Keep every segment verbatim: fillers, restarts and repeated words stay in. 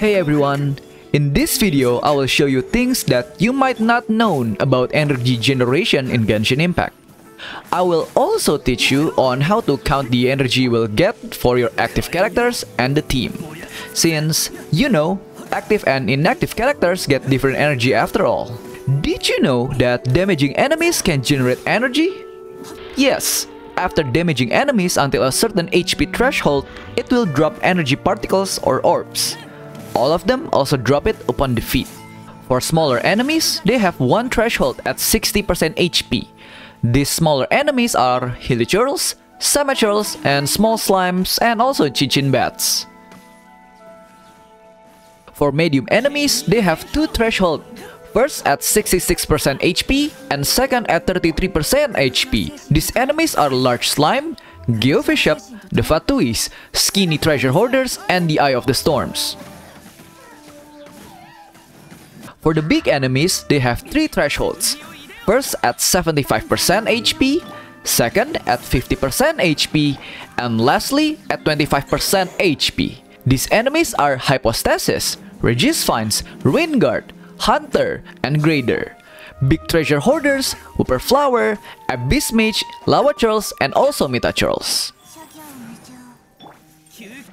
Hey everyone, in this video I will show you things that you might not know about energy generation in Genshin Impact. I will also teach you on how to count the energy you will get for your active characters and the team. Since, you know, active and inactive characters get different energy after all. Did you know that damaging enemies can generate energy? Yes. After damaging enemies until a certain H P threshold, it will drop energy particles or orbs. All of them also drop it upon defeat. For smaller enemies, they have one threshold at sixty percent H P. These smaller enemies are hillichurls, samachurls, and small slimes, and also Cicin bats. For medium enemies, they have two thresholds. First at sixty-six percent H P and second at thirty-three percent H P. These enemies are large slime, geovishap, the fatuis, skinny treasure hoarders, and the eye of the storms. For the big enemies, they have three thresholds. First at seventy-five percent H P, second at fifty percent H P, and lastly at twenty-five percent H P. These enemies are Hypostasis, Regisvines, Ruin Guard, Hunter, and Grader, Big Treasure Hoarders, Whooper Flower, Abyss Mage, Lawachurls, and also Mitachurls.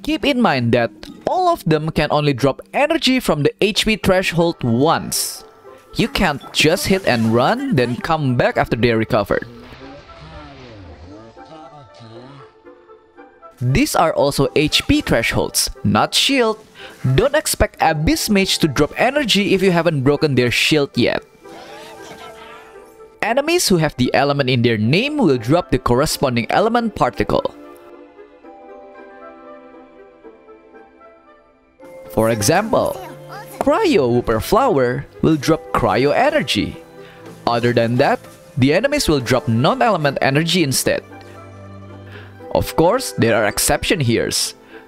Keep in mind that all of them can only drop energy from the H P threshold once. You can't just hit and run, then come back after they recovered. These are also H P thresholds, not shield. Don't expect Abyss Mage to drop energy if you haven't broken their shield yet. Enemies who have the element in their name will drop the corresponding element particle. For example, Cryo Whooper Flower will drop cryo energy. Other than that, the enemies will drop non-element energy instead. Of course, there are exceptions here.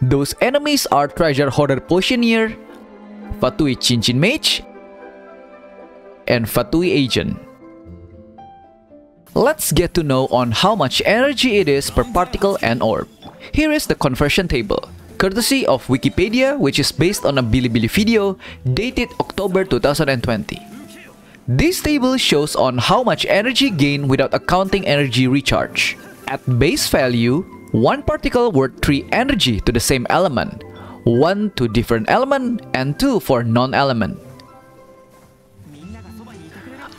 Those enemies are Treasure Hoarder Potioneer, Fatui Xiangling Mage, and Fatui Agent. Let's get to know on how much energy it is per particle and orb. Here is the conversion table, courtesy of Wikipedia, which is based on a Bilibili video dated October two thousand twenty. This table shows on how much energy gained without accounting energy recharge. At base value, one particle worth three energy to the same element, one to different element, and two for non-element.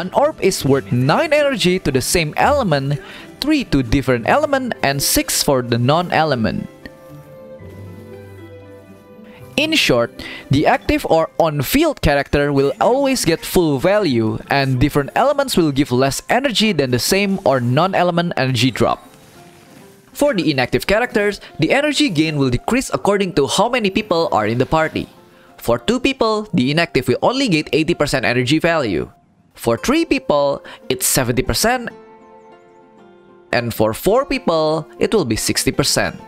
An orb is worth nine energy to the same element, three to different element, and six for the non-element. In short, the active or on-field character will always get full value, and different elements will give less energy than the same or non-element energy drop. For the inactive characters, the energy gain will decrease according to how many people are in the party. For two people, the inactive will only gain eighty percent energy value. For three people, it's seventy percent, and for four people, it will be sixty percent.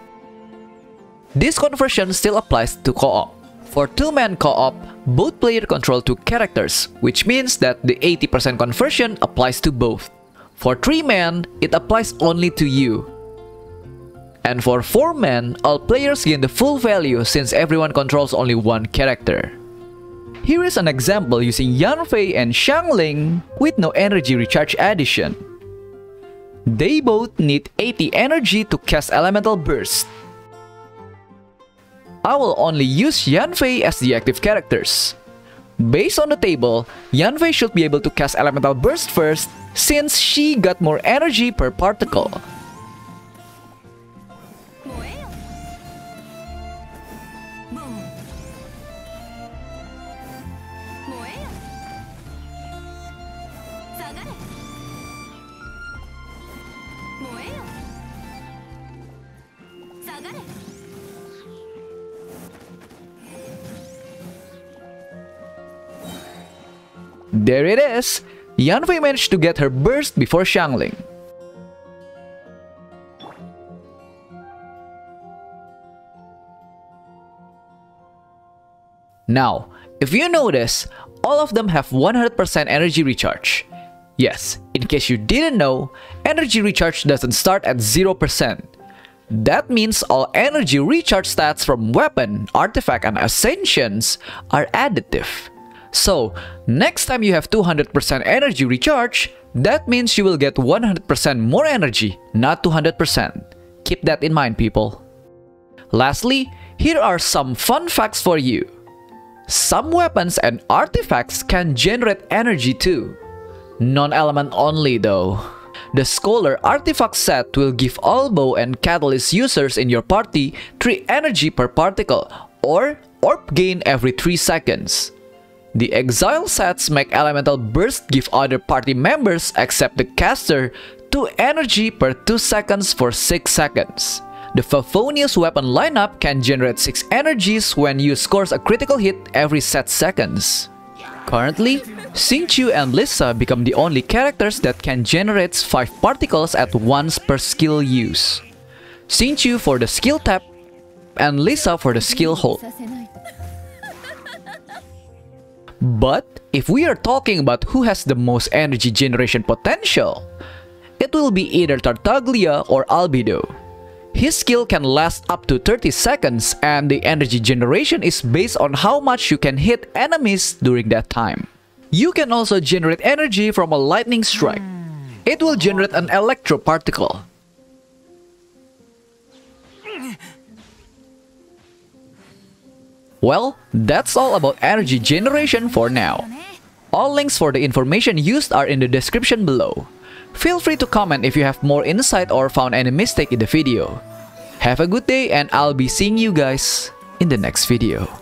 This conversion still applies to co-op. For two-man co-op, both players control two characters, which means that the eighty percent conversion applies to both. For three-man, it applies only to you. And for four-man, all players gain the full value since everyone controls only one character. Here is an example using Yanfei and Xiangling with no energy recharge addition. They both need eighty energy to cast Elemental Burst. I will only use Yanfei as the active characters. Based on the table, Yanfei should be able to cast Elemental Burst first since she got more energy per particle. There it is! Yanfei managed to get her burst before Xiangling. Now, if you notice, all of them have one hundred percent energy recharge. Yes, in case you didn't know, energy recharge doesn't start at zero percent. That means all energy recharge stats from weapon, artifact, and ascensions are additive. So, next time you have two hundred percent energy recharge, that means you will get one hundred percent more energy, not two hundred percent. Keep that in mind, people. Lastly, here are some fun facts for you. Some weapons and artifacts can generate energy too. Non-element only though. The Scholar Artifact set will give all bow and catalyst users in your party three energy per particle, or orb gain every three seconds. The Exile sets make Elemental Burst give other party members except the caster two energy per two seconds for six seconds. The Favonius weapon lineup can generate six energies when you score a critical hit every set seconds. Currently, Xingqiu and Lisa become the only characters that can generate five particles at once per skill use. Xingqiu for the skill tap and Lisa for the skill hold. But if we are talking about who has the most energy generation potential, it will be either Tartaglia or Albedo. His skill can last up to thirty seconds, and the energy generation is based on how much you can hit enemies during that time. You can also generate energy from a lightning strike. It will generate an electro particle. Well, that's all about energy generation for now. All links for the information used are in the description below. Feel free to comment if you have more insight or found any mistake in the video. Have a good day, and I'll be seeing you guys in the next video.